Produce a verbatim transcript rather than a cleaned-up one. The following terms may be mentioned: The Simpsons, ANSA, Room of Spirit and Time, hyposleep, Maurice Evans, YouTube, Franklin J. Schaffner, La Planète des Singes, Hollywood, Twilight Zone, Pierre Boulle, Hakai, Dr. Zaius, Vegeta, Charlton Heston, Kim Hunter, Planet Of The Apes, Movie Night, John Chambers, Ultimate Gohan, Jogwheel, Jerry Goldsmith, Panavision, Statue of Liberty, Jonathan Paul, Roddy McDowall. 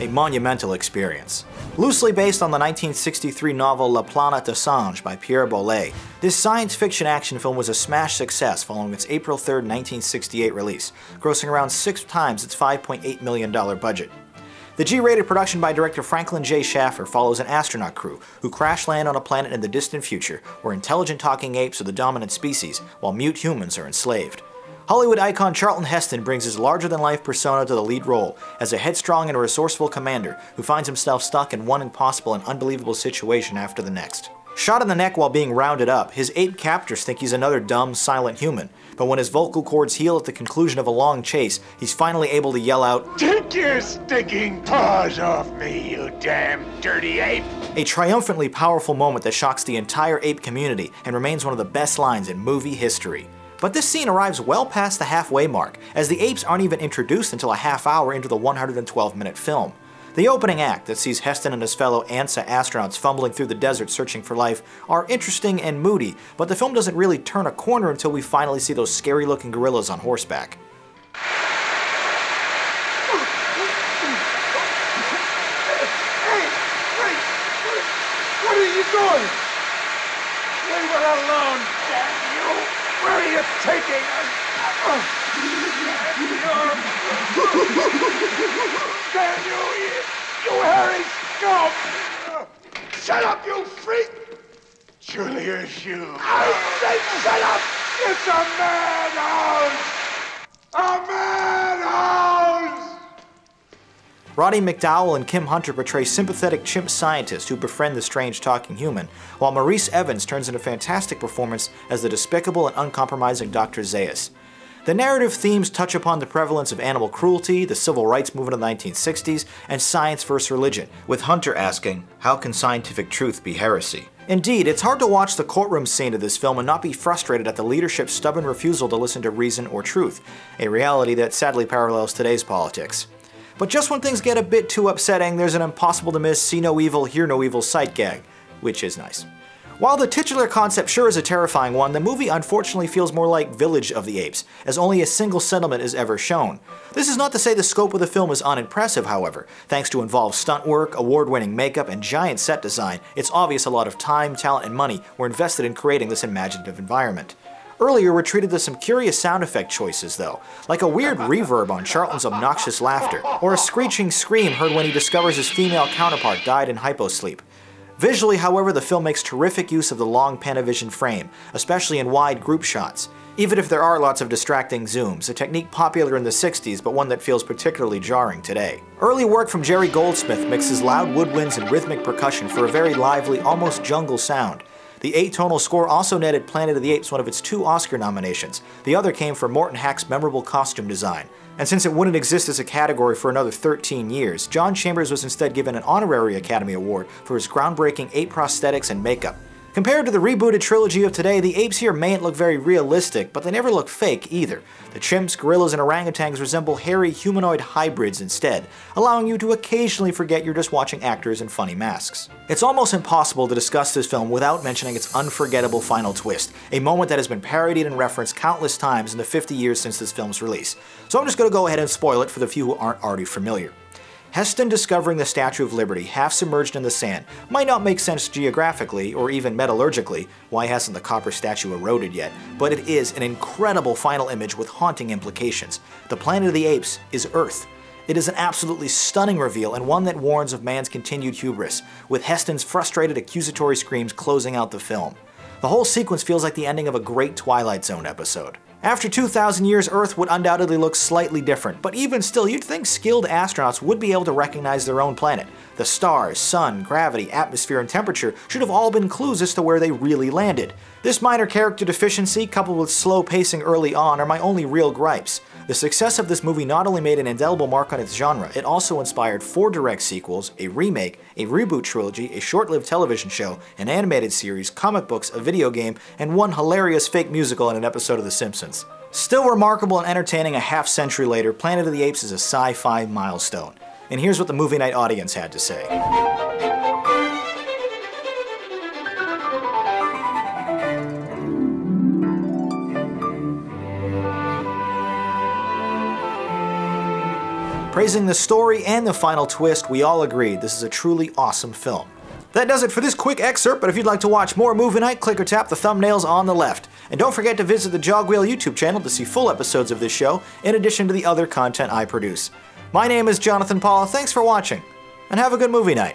a monumental experience. Loosely based on the nineteen sixty-three novel La Planète des Singes by Pierre Boulle, this science fiction action film was a smash success following its April third, nineteen sixty-eight release, grossing around six times its five point eight million dollar budget. The G rated production by director Franklin J Schaffner follows an astronaut crew who crash land on a planet in the distant future where intelligent talking apes are the dominant species while mute humans are enslaved. Hollywood icon Charlton Heston brings his larger-than-life persona to the lead role as a headstrong and resourceful commander who finds himself stuck in one impossible and unbelievable situation after the next. Shot in the neck while being rounded up, his ape captors think he's another dumb, silent human, but when his vocal cords heal at the conclusion of a long chase, he's finally able to yell out, "Take your stinking paws off me, you damn dirty ape!" A triumphantly powerful moment that shocks the entire ape community and remains one of the best lines in movie history. But this scene arrives well past the halfway mark, as the apes aren't even introduced until a half hour into the one hundred twelve minute film. The opening act that sees Heston and his fellow ANSA astronauts fumbling through the desert searching for life are interesting and moody, but the film doesn't really turn a corner until we finally see those scary-looking gorillas on horseback. Hey, wait! What are you doing? We were alone, damn you! Where are you taking us? Damn you! You hairy scum! Shut up, you freak! Surely your shoe. I said shut up! It's a madhouse! A madhouse! Roddy McDowall and Kim Hunter portray sympathetic chimp scientists who befriend the strange talking human, while Maurice Evans turns in a fantastic performance as the despicable and uncompromising Doctor Zaius. The narrative themes touch upon the prevalence of animal cruelty, the civil rights movement of the nineteen sixties, and science versus religion, with Hunter asking, how can scientific truth be heresy? Indeed, it's hard to watch the courtroom scene of this film and not be frustrated at the leadership's stubborn refusal to listen to reason or truth, a reality that sadly parallels today's politics. But just when things get a bit too upsetting, there's an impossible to miss see no evil, hear no evil sight gag, which is nice. While the titular concept sure is a terrifying one, the movie unfortunately feels more like Village of the Apes, as only a single settlement is ever shown. This is not to say the scope of the film is unimpressive, however. Thanks to involved stunt work, award-winning makeup, and giant set design, it's obvious a lot of time, talent, and money were invested in creating this imaginative environment. Earlier, we're treated to some curious sound effect choices, though, like a weird reverb on Charlton's obnoxious laughter, or a screeching scream heard when he discovers his female counterpart died in hyposleep. Visually, however, the film makes terrific use of the long Panavision frame, especially in wide group shots. Even if there are lots of distracting zooms, a technique popular in the sixties but one that feels particularly jarring today. Early work from Jerry Goldsmith mixes loud woodwinds and rhythmic percussion for a very lively, almost jungle sound. The atonal score also netted Planet of the Apes one of its two Oscar nominations. The other came for Morton Hack's memorable costume design. And since it wouldn't exist as a category for another thirteen years, John Chambers was instead given an honorary Academy Award for his groundbreaking ape prosthetics and makeup. Compared to the rebooted trilogy of today, the apes here mayn't look very realistic, but they never look fake either. The chimps, gorillas, and orangutans resemble hairy humanoid hybrids instead, allowing you to occasionally forget you're just watching actors in funny masks. It's almost impossible to discuss this film without mentioning its unforgettable final twist, a moment that has been parodied and referenced countless times in the fifty years since this film's release. So I'm just going to go ahead and spoil it for the few who aren't already familiar. Heston discovering the Statue of Liberty half submerged in the sand might not make sense geographically or even metallurgically, why hasn't the copper statue eroded yet, but it is an incredible final image with haunting implications. The Planet of the Apes is Earth. It is an absolutely stunning reveal and one that warns of man's continued hubris, with Heston's frustrated accusatory screams closing out the film. The whole sequence feels like the ending of a great Twilight Zone episode. After two thousand years, Earth would undoubtedly look slightly different, but even still, you'd think skilled astronauts would be able to recognize their own planet. The stars, sun, gravity, atmosphere, and temperature should have all been clues as to where they really landed. This minor character deficiency, coupled with slow pacing early on, are my only real gripes. The success of this movie not only made an indelible mark on its genre, it also inspired four direct sequels, a remake, a reboot trilogy, a short-lived television show, an animated series, comic books, a video game, and one hilarious fake musical in an episode of The Simpsons. Still remarkable and entertaining a half century later, Planet of the Apes is a sci-fi milestone. And here's what the Movie Night audience had to say. Praising the story and the final twist, we all agreed this is a truly awesome film. That does it for this quick excerpt, but if you'd like to watch more Movie Night, click or tap the thumbnails on the left. And don't forget to visit the Jogwheel YouTube channel to see full episodes of this show, in addition to the other content I produce. My name is Jonathan Paul, thanks for watching, and have a good movie night.